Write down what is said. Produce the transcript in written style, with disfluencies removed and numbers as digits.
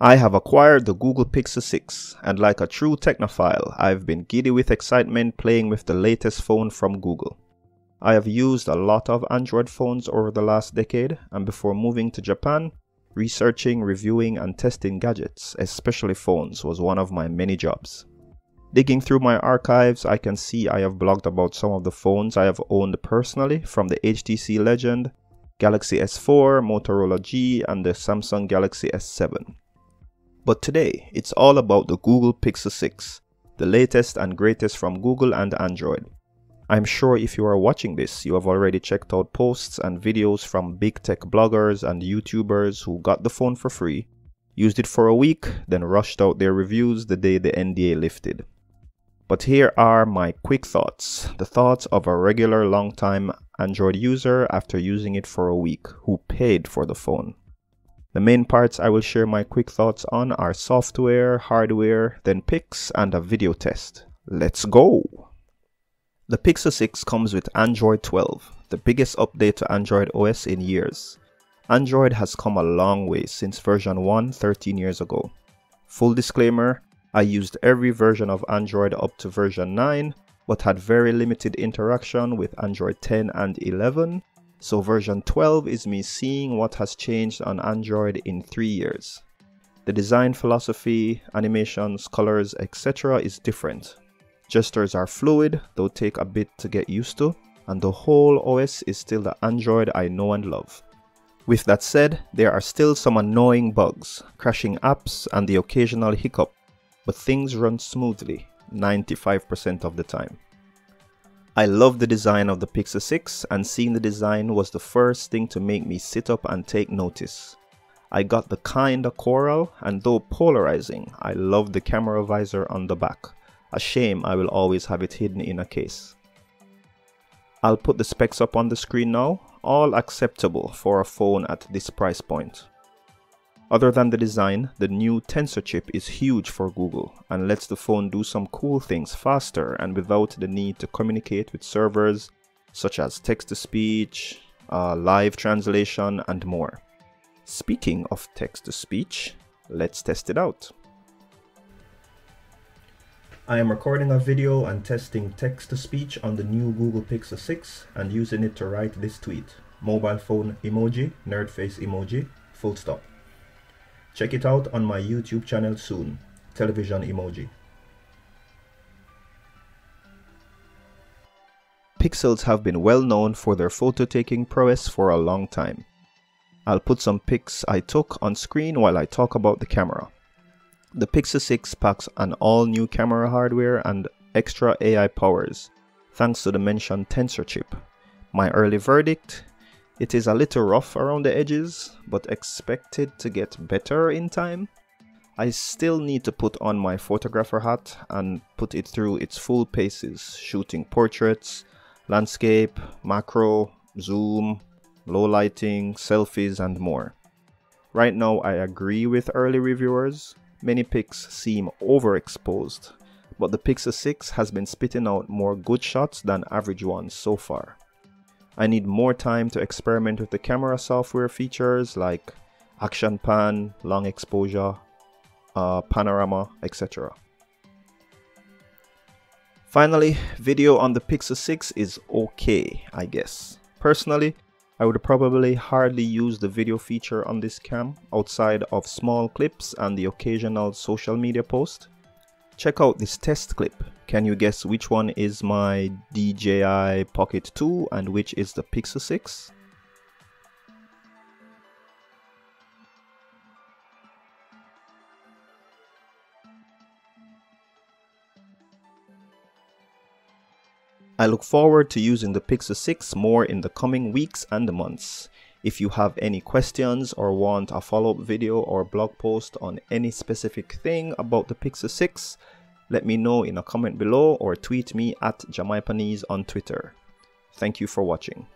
I have acquired the Google Pixel 6, and like a true technophile, I've been giddy with excitement playing with the latest phone from Google. I have used a lot of Android phones over the last decade, and before moving to Japan, researching, reviewing, and testing gadgets, especially phones, was one of my many jobs. Digging through my archives, I can see I have blogged about some of the phones I have owned personally, from the HTC Legend, Galaxy S4, Motorola G, and the Samsung Galaxy S7. But today, it's all about the Google Pixel 6, the latest and greatest from Google and Android. I'm sure if you are watching this, you have already checked out posts and videos from big tech bloggers and YouTubers who got the phone for free, used it for a week, then rushed out their reviews the day the NDA lifted. But here are my quick thoughts, the thoughts of a regular long-time Android user after using it for a week, who paid for the phone. The main parts I will share my quick thoughts on are software, hardware, then pics and a video test. Let's go! The Pixel 6 comes with Android 12, the biggest update to Android OS in years. Android has come a long way since version 1 13 years ago. Full disclaimer, I used every version of Android up to version 9, but had very limited interaction with Android 10 and 11. So version 12 is me seeing what has changed on Android in 3 years. The design philosophy, animations, colors, etc. is different. Gestures are fluid, though take a bit to get used to, and the whole OS is still the Android I know and love. With that said, there are still some annoying bugs, crashing apps, and the occasional hiccup, but things run smoothly 95% of the time. I love the design of the Pixel 6, and seeing the design was the first thing to make me sit up and take notice. I got the kinda coral, and though polarizing, I love the camera visor on the back. A shame I will always have it hidden in a case. I'll put the specs up on the screen now, all acceptable for a phone at this price point. Other than the design, the new Tensor chip is huge for Google and lets the phone do some cool things faster and without the need to communicate with servers such as text-to-speech, live translation, and more. Speaking of text-to-speech, let's test it out. I am recording a video and testing text-to-speech on the new Google Pixel 6 and using it to write this tweet. Mobile phone emoji, nerd face emoji, full stop. Check it out on my YouTube channel soon. Television emoji. Pixels have been well known for their photo-taking prowess for a long time. I'll put some pics I took on screen while I talk about the camera. The Pixel 6 packs an all-new camera hardware and extra AI powers, thanks to the mentioned Tensor chip. My early verdict? It is a little rough around the edges, but expected to get better in time. I still need to put on my photographer hat and put it through its full paces, shooting portraits, landscape, macro, zoom, low lighting, selfies and more. Right now I agree with early reviewers, many pics seem overexposed, but the Pixel 6 has been spitting out more good shots than average ones so far. I need more time to experiment with the camera software features like action pan, long exposure, panorama, etc. Finally, video on the Pixel 6 is okay, I guess. Personally, I would probably hardly use the video feature on this cam outside of small clips and the occasional social media post. Check out this test clip. Can you guess which one is my DJI Pocket 2 and which is the Pixel 6? I look forward to using the Pixel 6 more in the coming weeks and months. If you have any questions or want a follow-up video or blog post on any specific thing about the Pixel 6, let me know in a comment below or tweet me at Jamaipanese on Twitter. Thank you for watching.